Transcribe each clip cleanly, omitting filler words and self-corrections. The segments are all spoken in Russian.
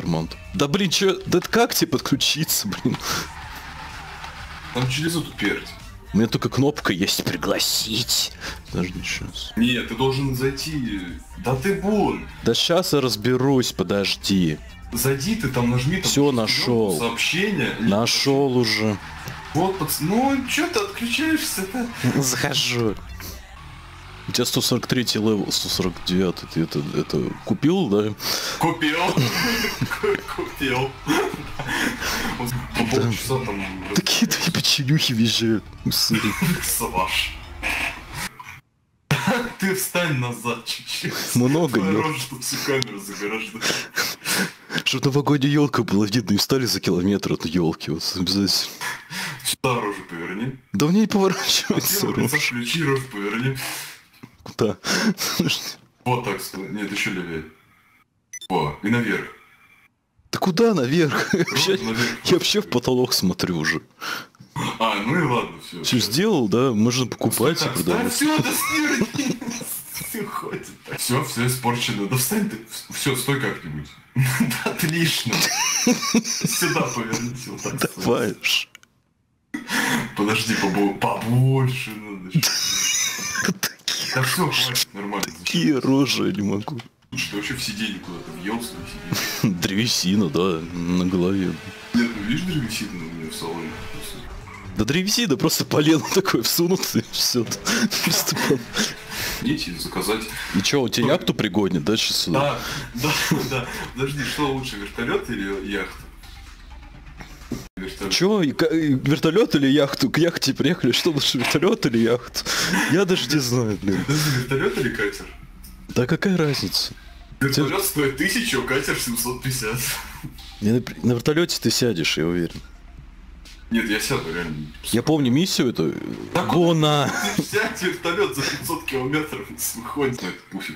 карман. Да блин, че, да как тебе подключиться, блин? Там через эту пердь. У меня только кнопка есть пригласить. Подожди, сейчас. Нет, ты должен зайти. Да ты бун. Да сейчас я разберусь, подожди. Зайди ты там, нажми. Там все нашел. Сообщение. Нашел нет, уже. Вот, пацан. Ну, че ты отключаешься-то? Захожу. У тебя 143 левел, 149. Ты это купил, да? Купил. Купил. Полчаса там... Такие твои печенюхи визжают. Саш. Ты встань назад чуть-чуть. Много, ёлка. Чтоб всю камеру загораживать. Чтоб новогодняя елка была видно и встали за километр от елки. Вот обязательно. Сюда рожу поверни. Да в ней поворачивается рожа. Ключи рожу поверни. Куда? Вот так, нет, еще левее. О, и наверх. Да куда наверх? Я вообще в потолок смотрю уже. А, ну и ладно, все. Все сделал, да? Можно покупать и продавать. Все, да смирни! Все испорчено. Да встань ты. Все, стой как-нибудь. Отлично. Сюда повернись. Давай. Подожди, побольше надо. Да все, хватит, нормально. Какие рожи, я не могу. Слушай, ты вообще в сиденье куда-то въелся? Древесина, да, на голове. Нет, ну видишь древесину у меня в салоне? Да древесина просто полено такое всунуться и все. Идите заказать. И что, у тебя яхту пригоднит, да, сейчас сюда? Да. Подожди, что лучше, вертолет или яхта? Вертолет. Чё? Вертолет или яхту? К яхте приехали, что лучше, вертолет или яхту? Я даже не знаю, блин. Вертолет или катер? Да какая разница? Вертолет стоит 1000, а катер 750. На вертолете ты сядешь, я уверен. Нет, я сяду, реально. Я помню миссию эту. Гона! Сядь вертолет за 500 километров выходит.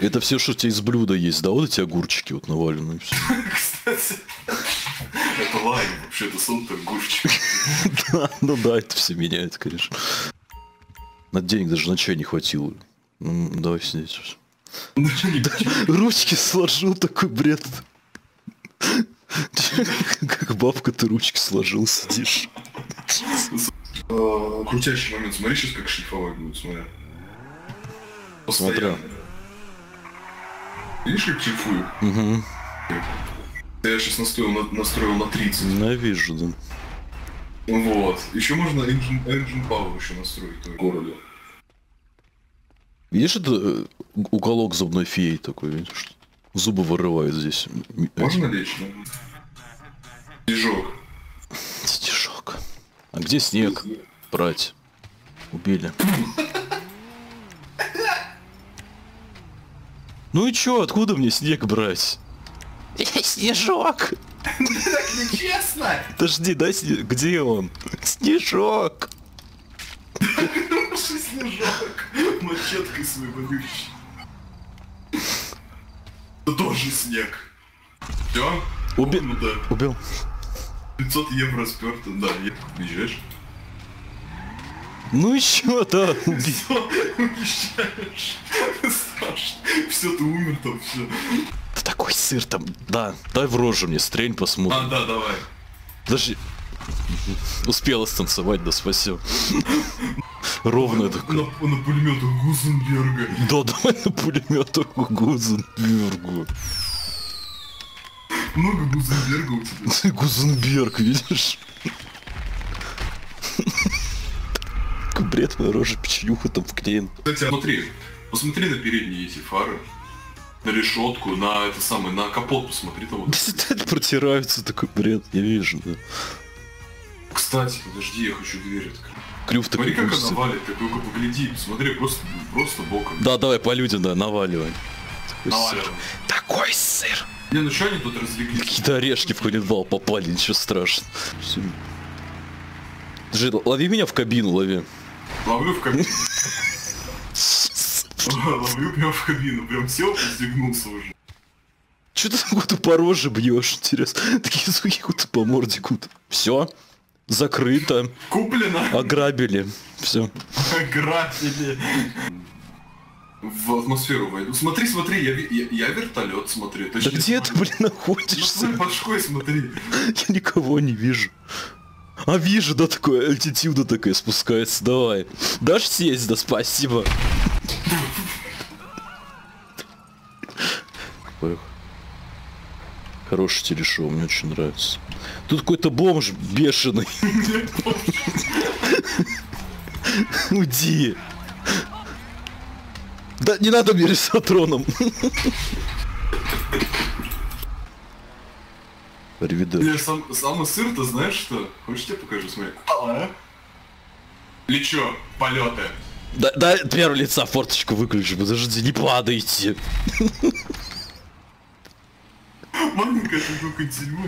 Это все, что у тебя из блюда есть, да? Вот эти огурчики вот навалены. Кстати. Это лайн, вообще-то сон-то огурчик. Да, ну да, это все меняет, конечно. На денег даже на чай не хватило. Ну, давай сидеть. Ручки сложил, такой бред. Как бабка ты ручки сложил, сидишь. Крутящий момент, смотри сейчас, как шлифовать будет, смотри. Постоянно. Видишь, как шлифую? Угу. Я сейчас настроил на 30. Ненавижу, да. Вот. Еще можно engine power еще настроить в городе. Видишь, это уголок зубной феи такой, видишь? Зубы вырывают здесь. Можно лечь? Стежок. Стежок. А где снег? Брать. Убили. Ну и чё, откуда мне снег брать? Снежок! Так нечестно! Подожди, дай снег. Где он? Снежок! Снежок, мачеткой свою вонючий. Да тоже снег. Все? Убил. Ну, да. Убил. 500 евро сперто, да, уезжаешь. Ну и чё, да, убил. Уезжаешь. Саш, все, ты умер там, все. Да такой сыр там, да. Дай в рожу мне, стрель, посмотрим. А, да, давай. Подожди. Успела станцевать, да, спасибо. Ровно такое. На пулемету Гузенберга. Да, давай на пулемету Гузенбергу. Много Гузенберга у тебя. Ты Гузенберг, видишь? Какой бред, моя рожа, печенюха там вклеен. Кстати, посмотри на передние эти фары. На решетку, на это самое, на капот посмотри там. Да, протираются, такой бред, я вижу, да. Кстати, подожди, я хочу дверь открыть. Клюв такой. Смотри, как она валит, ты только погляди, посмотри, просто боком. Да, давай по людям, да, наваливай. Наваливай. Такой сыр. Не, ну что они тут развлеклись? Какие-то орешки в хулидбал попали, ничего страшного. Подожди, лови меня в кабину, лови. Ловлю в кабину. Ловлю прям в кабину, прям сел, зигнулся уже. Че ты там куда-то по роже бьешь, интересно? Такие звуки куда-то по морде куда-то. Все. Закрыто. Куплено. Ограбили. Все. Ограбили. в атмосферу войду. Смотри, смотри, я вертолет смотрю. Точнее, да где ты, блин, находишься? Ну, под шкой смотри. Я никого не вижу. А вижу, да, такое, альтитюда такая спускается, давай. Дашь съесть, да, спасибо. Хороший телешоу, мне очень нравится. Тут какой-то бомж бешеный. Уйди. Да не надо мне рисотроном. Я сам сыр, ты знаешь что? Хочешь, тебе покажу, смотри. Лечу, полеты. Да, первое лица форточку выключи, подожди, не падайте. Маленькая штука дерьмо.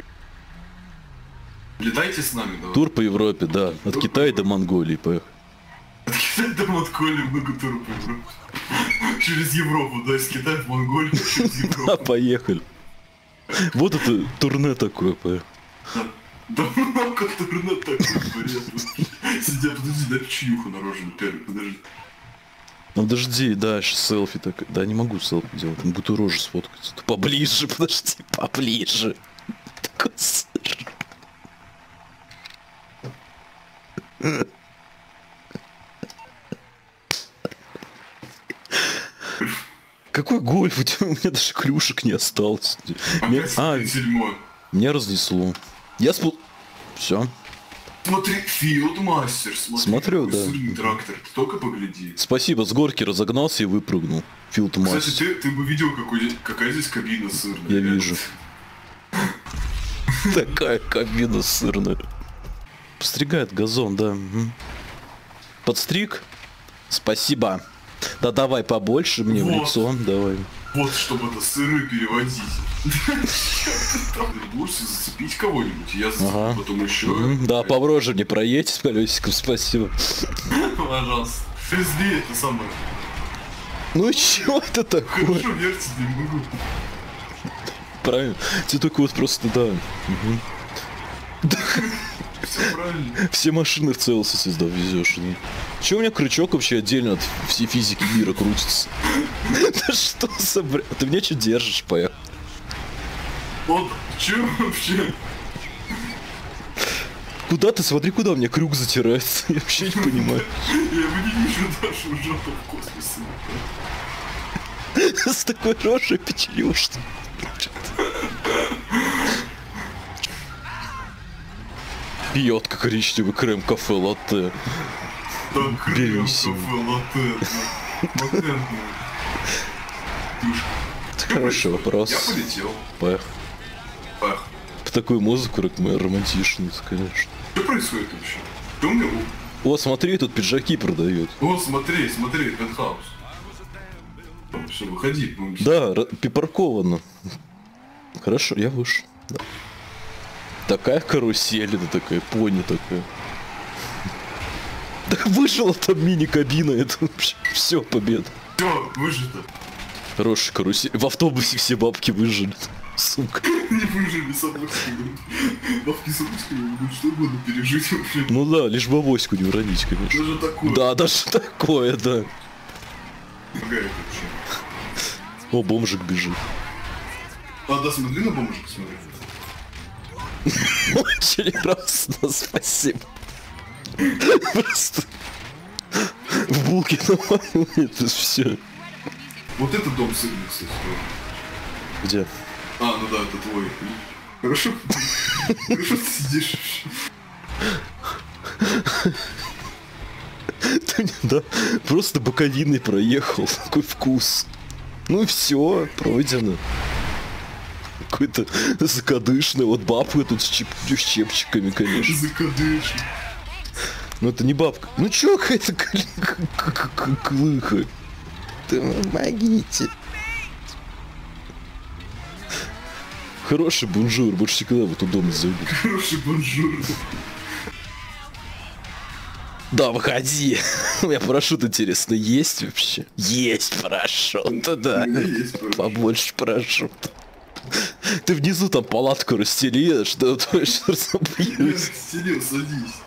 Летайте с нами, давай. Тур по Европе, да. От Китая до Монголии, поехали. От Китая до Монголии много туров по Европе. Через Европу, да, из Китая в Монголию, через Европу. Да, поехали. Вот это турне такое, поехали. Да много турне такое, поехали. Сидя, подожди, дай чьюху на рожу, подожди. Ну подожди, да, сейчас селфи так. Да, не могу селфи делать, там буду рожу сфоткать. Поближе, подожди, поближе. Такой сыр. Какой гольф? У меня даже клюшек не осталось. Меня разнесло. Я спал. Все. Смотри, Филдмастер, смотри. Смотрю, да. Сырный трактор, ты только погляди. Спасибо, с горки разогнался и выпрыгнул. Филдмастер. Кстати, ты бы видел, какая здесь кабина сырная. Я вижу. Такая кабина сырная. Подстригает газон, да. Подстриг? Спасибо. Да давай побольше мне в лицо, давай. Вот, чтобы это сыры переводить. Будешь зацепить кого-нибудь, я зацеплю потом еще. Да, поброже мне проедьте с колесиком, спасибо. Пожалуйста. Фрезли это самое. Ну и чё это такое? Хорошо, верьте, не могу. Правильно. Тебе только вот просто, да. Все правильно. Все машины в целости сюда везешь. Че у меня крючок вообще отдельно от всей физики мира крутится? Да что за бред? Ты меня что держишь, поехал? Вот, че вообще? Куда ты? Смотри, куда у меня крюк затирается. Я вообще не понимаю. Я не вижу даже уже в космосе. С такой рожей печалёшь. Пьет как коричневый крем-кафе латте. Да, крем-кафе латте. Латте. Хороший вопрос. Я полетел. Пах. По такую музыку романтичную, конечно. Что происходит вообще? Ты умел? О, смотри, тут пиджаки продают. О, смотри, смотри, пентхаус. Все, выходи. Да, припарковано. Хорошо, я вышел. Да. Такая карусель, да такая, пони такая. Да выжила там мини-кабина, это вообще все, победа. Все, выжито. Хорошая карусель. В автобусе все бабки выжили. Сука. Не выжили собачками. Бабки собачками будут что угодно пережить вообще. Ну да, лишь бабоську не уронить, конечно. Даже такое. Да, даже такое, да. О, бомжик бежит. А, да, смотри на бомжика, смотри. Очень радостно, спасибо. Просто в булке наваливает все. Вот это дом сырный, кстати. Где? А, ну да, это твой. Хорошо? Хорошо ты сидишь. Ты не, да, просто боковиной проехал. Какой вкус. Ну и все, пройдено. Какой-то закадышный, вот бабка тут с чепчиками, конечно. Закадышный. Ну это не бабка. Ну чё какая-то клыха? Помогите. Хороший бонжур, больше никогда в этот дом не зайду. Хороший бонжур. Да, выходи. У меня парашют, интересно, есть вообще? Есть парашют, да. Побольше парашюта. Ты внизу там палатку расстели, что ты расстелил, садись.